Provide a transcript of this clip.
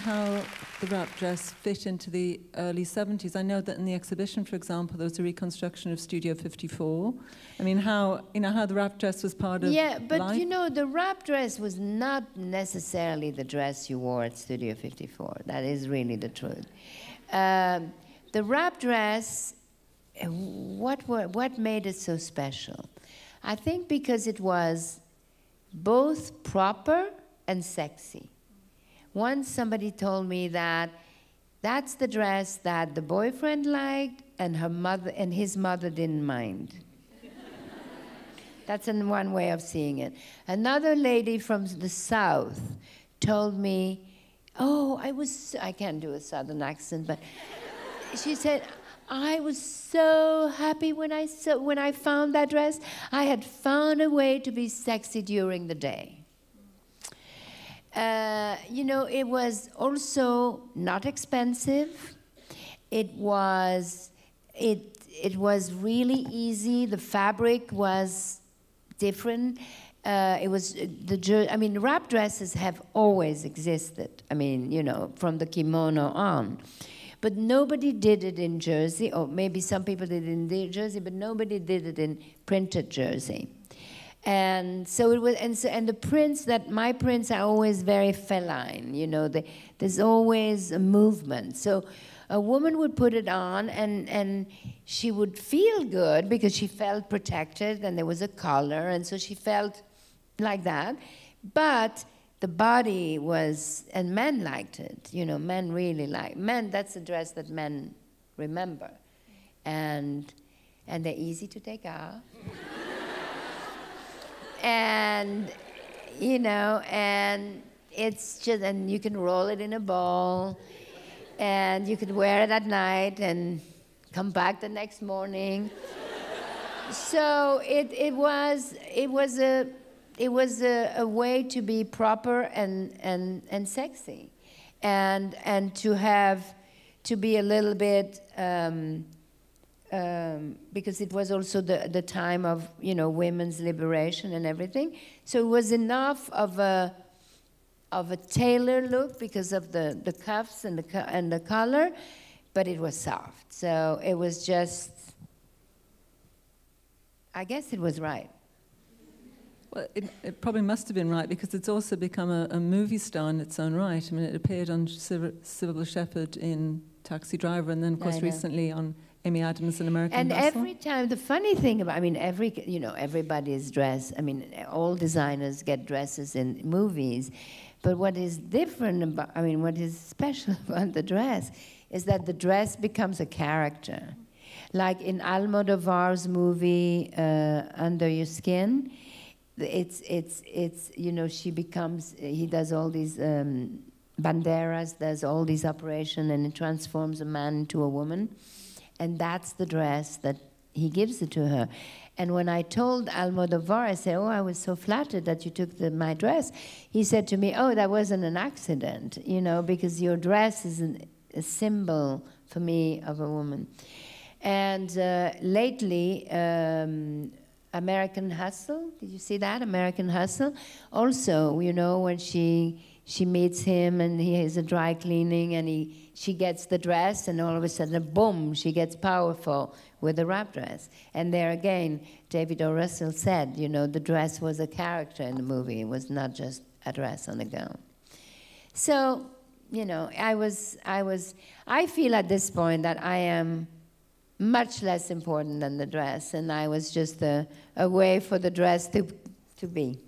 how the wrap dress fit into the early 70s. I know that in the exhibition, for example, there was a reconstruction of Studio 54. I mean, how the wrap dress was part of life. Yeah, but you know, the wrap dress was not necessarily the dress you wore at Studio 54. That is really the truth. The wrap dress, what made it so special? I think because it was both proper and sexy. Once somebody told me that that's the dress that the boyfriend liked and her mother and his mother didn't mind. That's one way of seeing it. Another lady from the South told me, oh, I can't do a Southern accent, but she said, I was so happy when I found that dress. I had found a way to be sexy during the day. You know, it was also not expensive. It was really easy. The fabric was different. It was I mean, wrap dresses have always existed. I mean, you know, from the kimono on. But nobody did it in jersey, or maybe some people did it in jersey, but nobody did it in printed jersey. And so it was, and the prints my prints are always very feline, you know. There's always a movement. So a woman would put it on, and she would feel good because she felt protected, and there was a collar, and so she felt like that. But the body was, and men liked it. You know, men really liked men. That's a dress that men remember, and they're easy to take off. And, you know, and it's just, and you can roll it in a ball, and you could wear it at night and come back the next morning. So it was a way to be proper and sexy, and to be a little bit. Because it was also the time of, you know, women's liberation and everything. So it was enough of a tailor look because of the cuffs and the collar, but it was soft. So it was just, I guess it was right. Well, it probably must have been right, because it's also become a movie star in its own right. I mean, it appeared on Sybil Shepherd in Taxi Driver, and then, of course, recently on Amy Adams in American Hustle. And every time, the funny thing about, I mean, you know, everybody's dressed, I mean, all designers get dresses in movies, but what is different about, I mean, what is special about the dress is that the dress becomes a character. Like in Almodovar's movie, Under Your Skin, you know, she becomes, he does all these, Banderas does all these operations, and it transforms a man into a woman. And that's the dress that he gives it to her. And when I told Almodovar, I said, oh, I was so flattered that you took my dress. He said to me, oh, that wasn't an accident, you know, because your dress is a symbol for me of a woman. And lately, American Hustle, did you see that? American Hustle? Also, you know, when she meets him, and he has a dry cleaning, and she gets the dress, and all of a sudden, boom, she gets powerful with the wrap dress. And there again, David O'Russell said, you know, the dress was a character in the movie. It was not just a dress on a gown. So, you know, I feel at this point that I am much less important than the dress, and I was just a way for the dress to be.